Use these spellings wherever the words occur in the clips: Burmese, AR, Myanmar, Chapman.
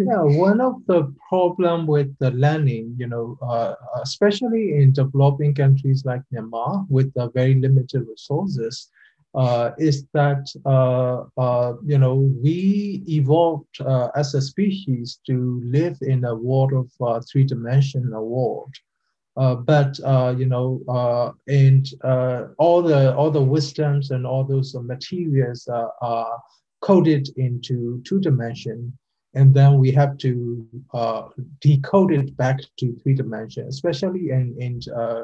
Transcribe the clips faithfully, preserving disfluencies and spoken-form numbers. Yeah, one of the problem with the learning, you know, uh, especially in developing countries like Myanmar with the very limited resources, uh, is that, uh, uh, you know, we evolved uh, as a species to live in a world of uh, three-dimensional world. Uh, but, uh, you know, uh, and uh, all the all the wisdoms and all those uh, materials uh, are coded into two dimensions. And then we have to uh, decode it back to three dimensions, especially in, in uh,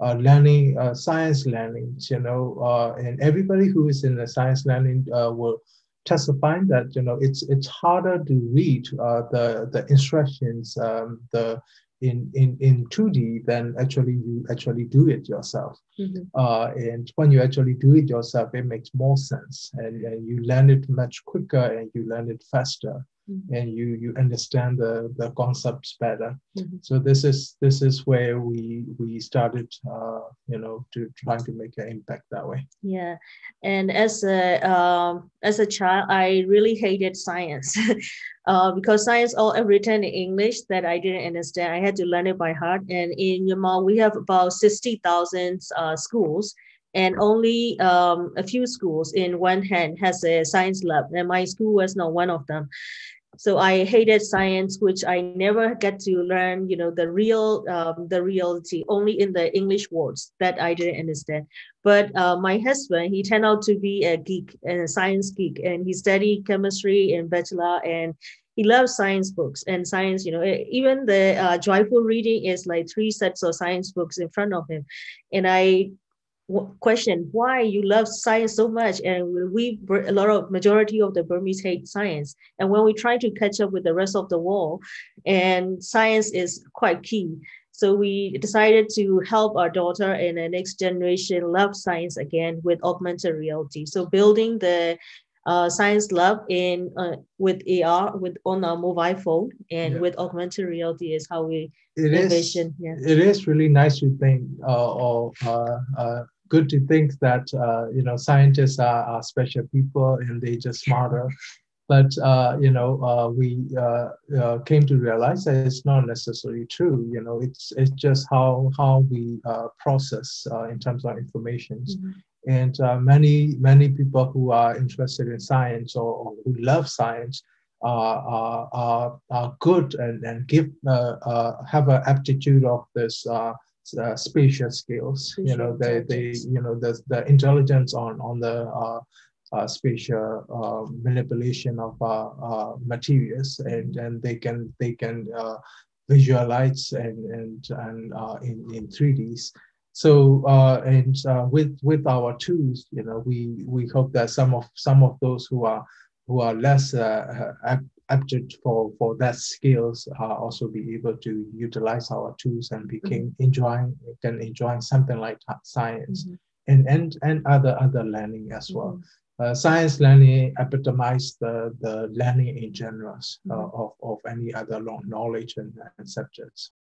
uh, learning, uh, science learning, you know, uh, and everybody who is in the science learning uh, will testify that, you know, it's it's harder to read uh, the, the instructions um, the in, in, in two D than actually you actually do it yourself. Mm-hmm. uh, and when you actually do it yourself, it makes more sense, and, and you learn it much quicker and you learn it faster. And you you understand the, the concepts better. Mm-hmm. So this is this is where we we started, uh, you know, to trying to make an impact that way. Yeah, and as a um, as a child, I really hated science, uh, because science all written in English that I didn't understand. I had to learn it by heart. And in Myanmar, we have about sixty thousand uh, schools. And only um, a few schools in one hand has a science lab, and my school was not one of them. So I hated science, which I never get to learn, you know, the real, um, the reality only in the English words that I didn't understand. But uh, my husband, he turned out to be a geek and a science geek, and he studied chemistry in bachelor, and he loves science books and science, you know, even the uh, joyful reading is like three sets of science books in front of him. And I question why you love science so much, and we a lot of majority of the Burmese hate science, and when we try to catch up with the rest of the world, and science is quite key. So we decided to help our daughter and the next generation love science again with augmented reality. So building the uh, science lab in uh, with A R with on our mobile phone and yeah. with augmented reality is how we it envision. Is, yeah. It is really nice to think uh, or. Uh, uh, Good to think that, uh, you know, scientists are, are special people and they're just smarter. But, uh, you know, uh, we uh, uh, came to realize that it's not necessarily true. You know, it's it's just how how we uh, process uh, in terms of information. Mm-hmm. And uh, many, many people who are interested in science or, or who love science are, are, are, are good and, and give uh, uh, have an aptitude of this uh, Uh, spatial skills, spatial you know, they, they, you know, the the intelligence on on the uh, uh, spatial uh, manipulation of uh, uh, materials, and and they can they can uh, visualize and and and uh, in in three Ds. So uh, and uh, with with our tools, you know, we we hope that some of some of those who are who are less uh, apted for, for that skills uh, also be able to utilize our tools and became mm-hmm. enjoying can enjoying something like science mm-hmm. and, and and other other learning as mm-hmm. well. Uh, science learning epitomized the, the learning in general uh, mm-hmm. of, of any other knowledge and, and subjects.